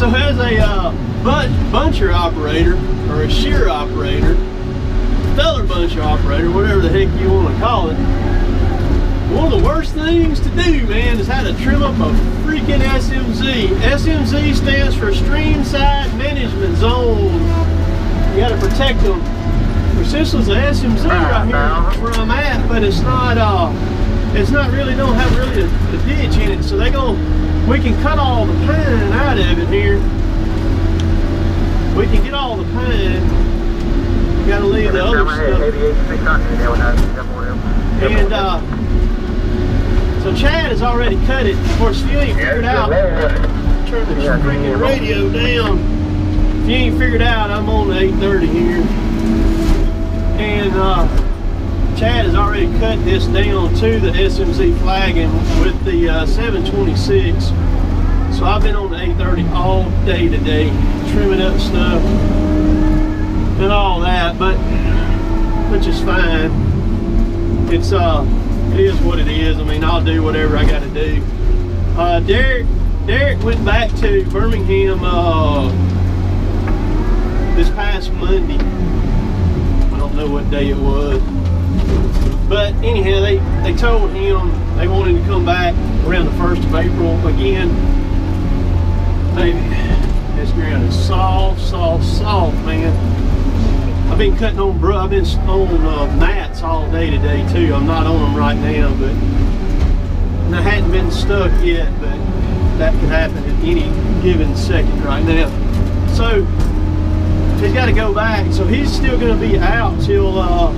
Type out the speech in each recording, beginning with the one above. So as a buncher operator, or a shear operator, feller buncher operator, whatever the heck you want to call it, one of the worst things to do, man, is how to trim up a freaking SMZ. SMZ stands for Streamside Management Zone. You gotta protect them. Which this was an SMZ right here where I'm at, but it's not really, don't have really a ditch in it. So they go, we can cut all the pine out of it here. We can get all the pine. You gotta leave the other stuff. And so Chad has already cut it. Of course, if you ain't figured out, turn the freaking radio down. If you ain't figured out, I'm on the 830 here. And Chad has already cut this down to the SMZ flagging with the 726. So I've been on the 830 all day today, trimming up stuff and all that, but which is fine. It's it is what it is. I mean, I'll do whatever I gotta do. Derek went back to Birmingham this past Monday. I don't know what day it was. But anyhow, they told him they wanted to come back around the 1st of April again. Baby, this ground is soft, soft, soft, man. I've been cutting on mats all day today too. I'm not on them right now, but and I hadn't been stuck yet, but that could happen at any given second right now. So he's got to go back. So he's still going to be out till the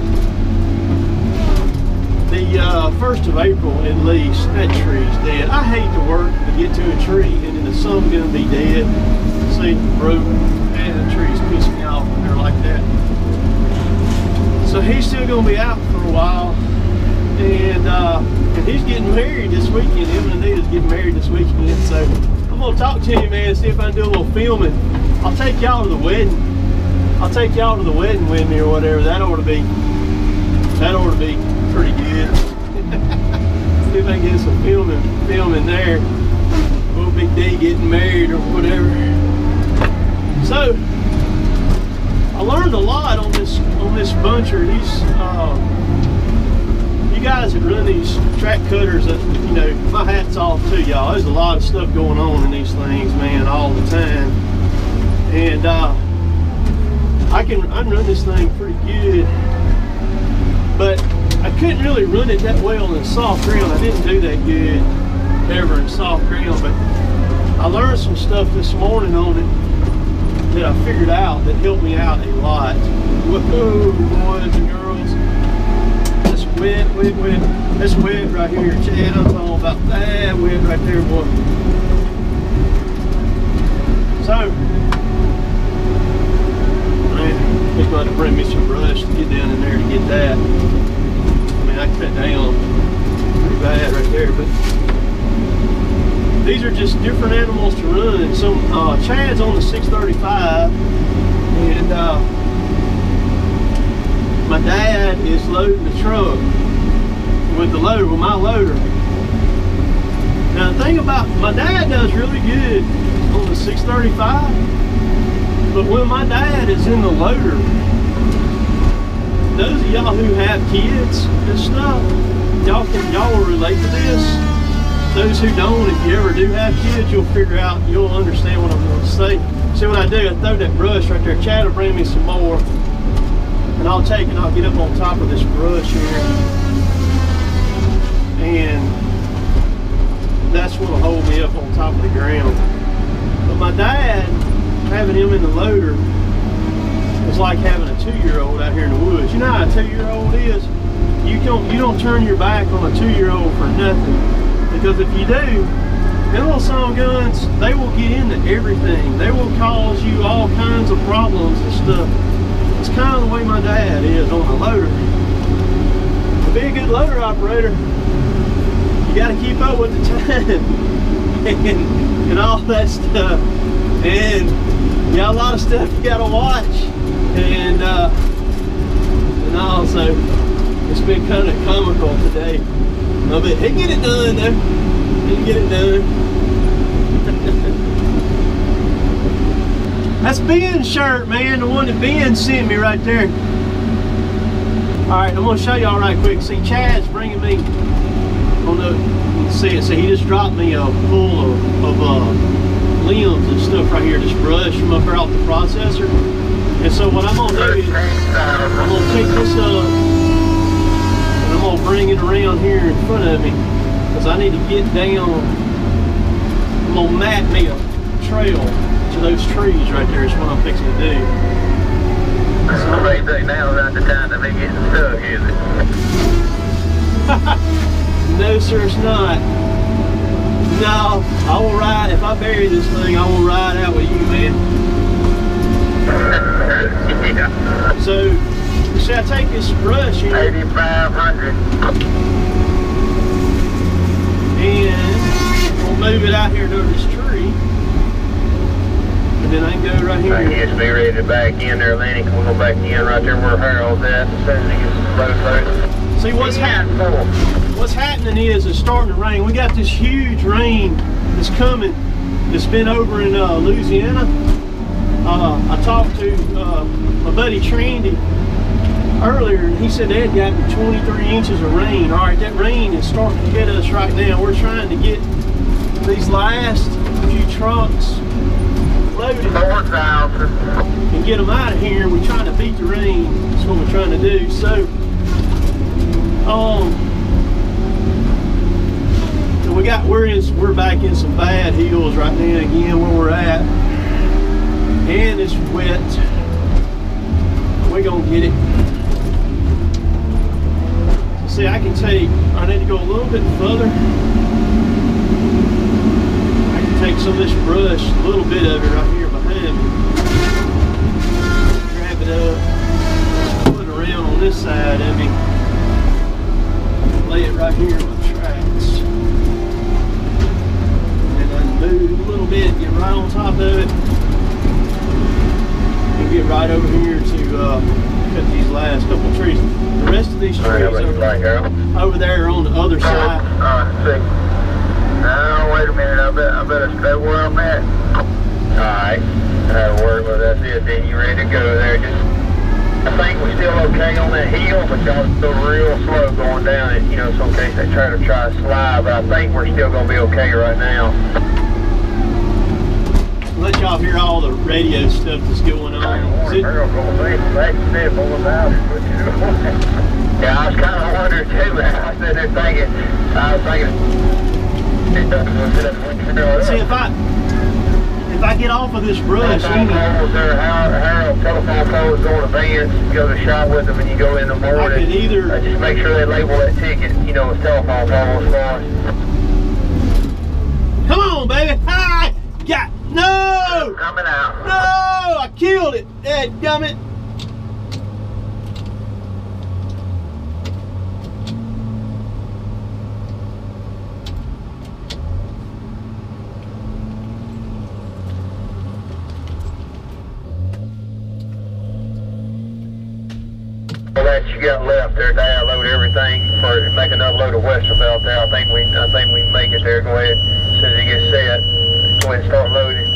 1st of April at least. That tree's dead. I hate to work to get to a tree and then the sun's going to be dead. See, broken, and the trees piss me off when they're like that. So he's still gonna be out for a while, and he's getting married this weekend. Him and Anita's getting married this weekend. So I'm gonna talk to you, man, see if I can do a little filming. I'll take y'all to the wedding. I'll take y'all to the wedding with me or whatever. That ought to be pretty good. See if I can get some filming there. Little Big D getting married or whatever. So I learned a lot on this buncher. These you guys that run these track cutters, you know, my hat's off to y'all. There's a lot of stuff going on in these things, man, all the time. And I can run this thing pretty good, but I couldn't really run it that well in soft ground. I didn't do that good ever in soft ground, but I learned some stuff this morning on it that I figured out that helped me out a lot. Whoa, boys and girls. That's wet, wet, wet. That's wet right here, Chad. I'm talking about that wet right there, boy. So, man, he's going to bring me some brush to get down in there to get that. I mean, I cut down pretty bad right there, but these are just different animals to run. So Chad's on the 635, and my dad is loading the truck with the loader, with my loader. Now the thing about, my dad does really good on the 635, but when my dad is in the loader, those of y'all who have kids and stuff, y'all will relate to this. Those who don't, if you ever do have kids, you'll figure out, you'll understand what I'm going to say. See what I do? I throw that brush right there. Chad will bring me some more, and I'll get up on top of this brush here, and that's what'll hold me up on top of the ground. But my dad, having him in the loader, is like having a 2-year-old out here in the woods. You know how a 2-year-old is? You don't turn your back on a 2-year-old for nothing. Because if you do, them little son guns, they will get into everything. They will cause you all kinds of problems and stuff. It's kind of the way my dad is on the loader. To be a good loader operator, you got to keep up with the time and all that stuff. And you got a lot of stuff you got to watch. And also, it's been kind of comical today. No, but he get it done though. He get it done. That's Ben's shirt, man. The one that Ben sent me right there. All right, I'm gonna show y'all right quick. See, Chad's bringing me on the, you can see it. So he just dropped me a full of limbs and stuff right here, just brush from up here off the processor. And so what I'm gonna do is I'm gonna pick this up and I'm gonna bring it around here in front of me because I need to get down. I'm gonna map me a trail to those trees right there is what I'm fixing to do. So now's not the time to be getting stuck, is it? No, sir, it's not. No, I will ride, if I bury this thing, I will ride out with you, man. Yeah. So, should I take this brush here? 8,500. And we'll move it out here to this tree. Then I can go right here. I guess be ready to back in there, Lenny. We'll go back in right there where Harold's at as soon as he gets close. See what's happening. What's happening is it's starting to rain. We got this huge rain that's coming. That's been over in Louisiana. I talked to my buddy Trendy earlier, and he said they had gotten 23 inches of rain. All right, that rain is starting to hit us right now. We're trying to get these last few trucks and get them out of here. We're trying to beat the rain. That's what we're trying to do. So, we're back in some bad hills right now again where we're at, and it's wet. We're gonna get it. See, I can take. I need to go a little bit further. Take some of this brush, a little bit of it right here behind me. Grab it up, put it around on this side of me. Lay it right here on the tracks. And then move a little bit, get right on top of it. And get right over here to cut these last couple of trees. The rest of these trees over there on the other side. No, wait a minute, I better stay where I'm at. Alright, no worries, well that's it, then you ready to go there. I think we're still okay on that hill, but y'all still real slow going down it, you know, so in case they try to slide, but I think we're still going to be okay right now. Let y'all hear all the radio stuff that's going on. Yeah, I was kind of wondering too, but I was sitting there thinking, see, if I get off of this brush, Harold, telephone calls go to Ben's, go to the shop with them, and you go in the morning. Just make sure they label that ticket, you know, as telephone calls for. Come on, baby! I got no. Coming out. No, I killed it. Dadgummit. Got left there to download everything for make an upload of Westervelt there. I think we make it there. Go ahead, as soon as it gets set, go ahead and start loading.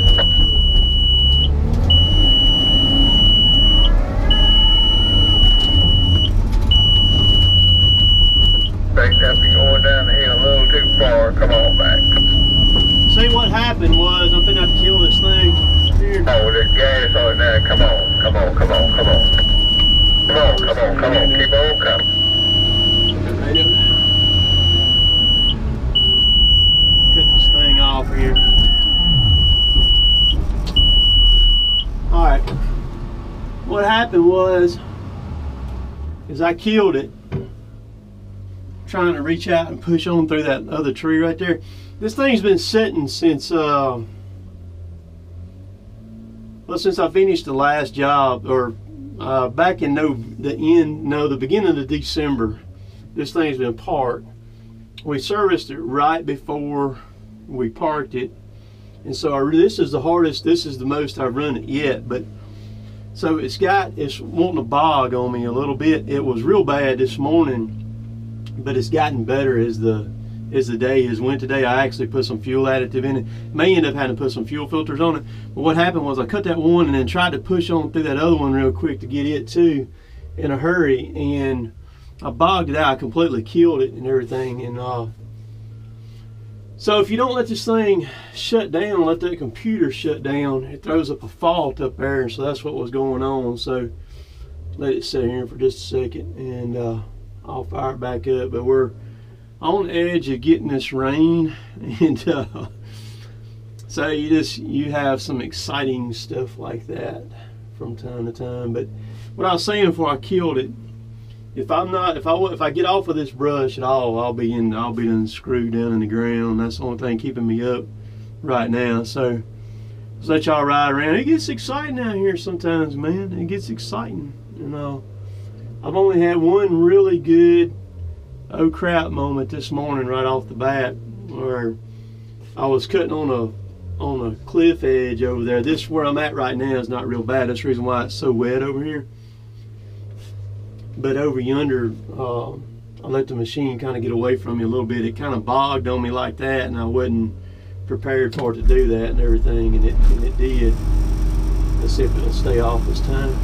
Think that'd be going down the hill a little too far. Come on back. See what happened was I'm finna have to kill this thing. Here. Oh, there's gas on there. Come on, come on, come on, come on. Come on, come on, come on, keep on coming. Cut this thing off here. Alright, what happened was, is I killed it, trying to reach out and push on through that other tree right there. This thing's been sitting since, well, since I finished the last job, or back in the beginning of December, this thing's been parked. We serviced it right before we parked it, and so this is the hardest. This is the most I've run it yet. But so it's wanting to bog on me a little bit. It was real bad this morning, but it's gotten better as the as the day has went today. I actually put some fuel additive in it. May end up having to put some fuel filters on it. But what happened was I cut that one and then tried to push on through that other one real quick to get it too in a hurry, and I bogged it out. I completely killed it and everything. And so if you don't let this thing shut down, let that computer shut down, it throws up a fault up there. And so that's what was going on. So let it sit here for just a second, and I'll fire it back up. But we're on the edge of getting this rain, and so you have some exciting stuff like that from time to time. But what I was saying before I killed it, if I get off of this brush at all, I'll be screwed down in the ground. That's the only thing keeping me up right now. So let's let y'all ride around. It gets exciting out here sometimes, man. It gets exciting. You know, I've only had one really good oh crap moment this morning right off the bat, where I was cutting on a cliff edge over there. This where I'm at right now is not real bad. That's the reason why it's so wet over here. But over yonder, I let the machine kind of get away from me a little bit. It kind of bogged on me like that, and I wasn't prepared for it to do that and everything, and it did. Let's see if it'll stay off this time.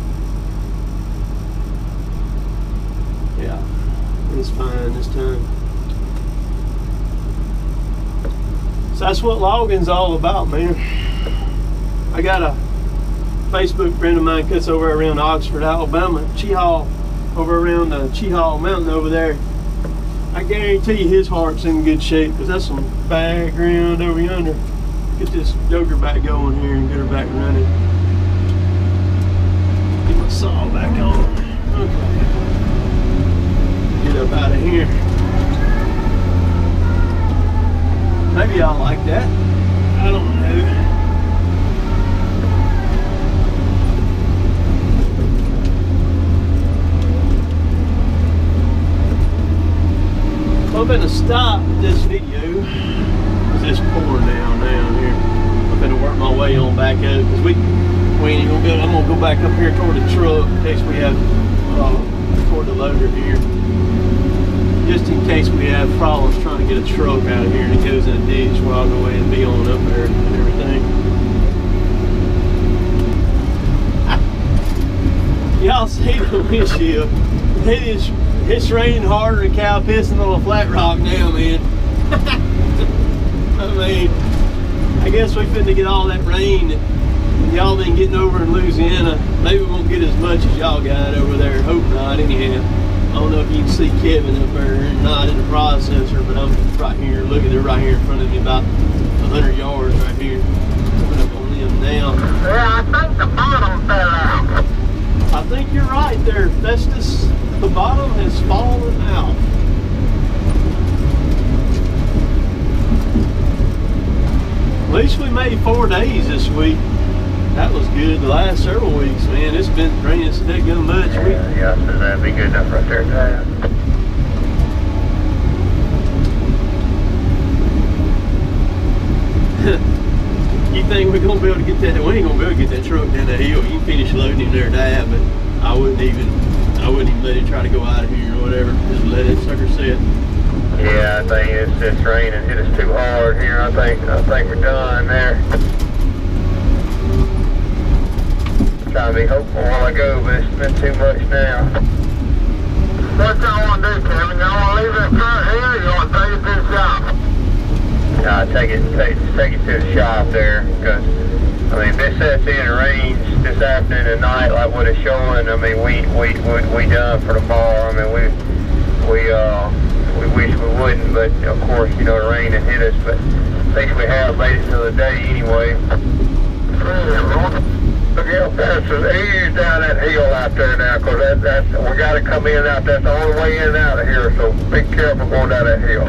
Yeah, it's fine this time. So that's what logging's all about, man. I got a Facebook friend of mine cuts over around Oxford, Alabama, Cheaha, over around the Cheaha Mountain over there. I guarantee you his heart's in good shape, because that's some bad ground over yonder. Get this joker back going here and get her back running. Get my saw back on. Okay. Get up out of here. Maybe y'all like that. I don't know. I'm going to stop this video because it's pouring down here. I'm going to work my way on back up, because we ain't going to go. I'm going to go back up here toward the truck in case we have toward the loader here, just in case we have problems trying to get a truck out of here and it goes in a ditch. Where I'll go ahead and be on up there and everything. Y'all see the windshield? It is. It's raining harder than a cow pissing on a flat rock now, man. I mean, I guess we finna get all that rain that y'all been getting over in Louisiana. Maybe we won't get as much as y'all got over there. Hope not, anyhow. I don't know if you can see Kevin up there or not in the processor, but I'm right here. Look at it right here in front of me, about 100 yards right here. Coming up on them now. Yeah, I think the bottom fell out. I think you're right there, Festus. The bottom has fallen out. At least we made 4 days this week. That was good. The last several weeks, man, it's been raining so damn much. Yeah, so that'd be good enough right there. You think we're gonna be able to get that? We ain't gonna be able to get that truck down that hill. You can finish loading him there, Dad, but I wouldn't even let it try to go out of here or whatever. Just let it sucker sit. Yeah, I think it's just raining. Hit us too hard here. I think we're done there. I'm trying to be hopeful while I go, but it's been too much now. What y'all want to do, Kevin? Y'all want to leave that front here, or y'all want to take it to the shop? Nah, take it to the shop there, because I mean, this sets in range this afternoon and night like what it's showing. I mean, we done for the bar. I mean, we wish we wouldn't, but of course, you know, the rain had hit us. But at least we have made it to the day anyway. Look out, that's as easy down that hill out there now, cause that's we got to come in and out. That's the only way in and out of here. So be careful going down that hill.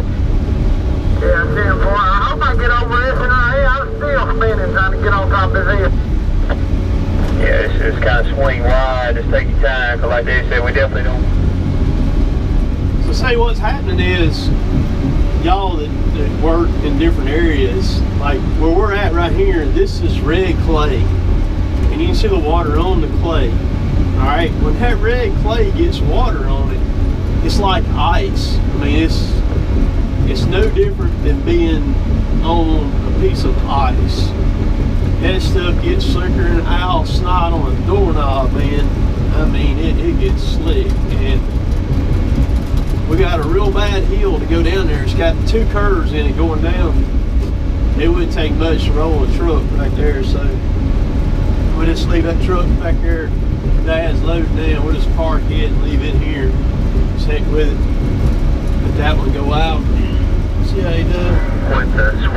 Yeah, I'm saying, boy, I hope I get over this and I'm still spinning trying to get on top of this hill. Yeah, it's kind of swing wide, just take your time, because like they said, we definitely don't. So say what's happening is, y'all that work in different areas, like where we're at right here, this is red clay, and you can see the water on the clay. All right, when that red clay gets water on it, it's like ice. I mean, it's It's no different than being on a piece of ice. That stuff gets slicker than owl snot on a doorknob, man. I mean, it gets slick, and we got a real bad hill to go down there. It's got two curves in it going down. It wouldn't take much to roll a truck back there, so we'll just leave that truck back there. Dad's loaded down. We'll just park it and leave it here. Stick with it. Let that one go out. See how he does.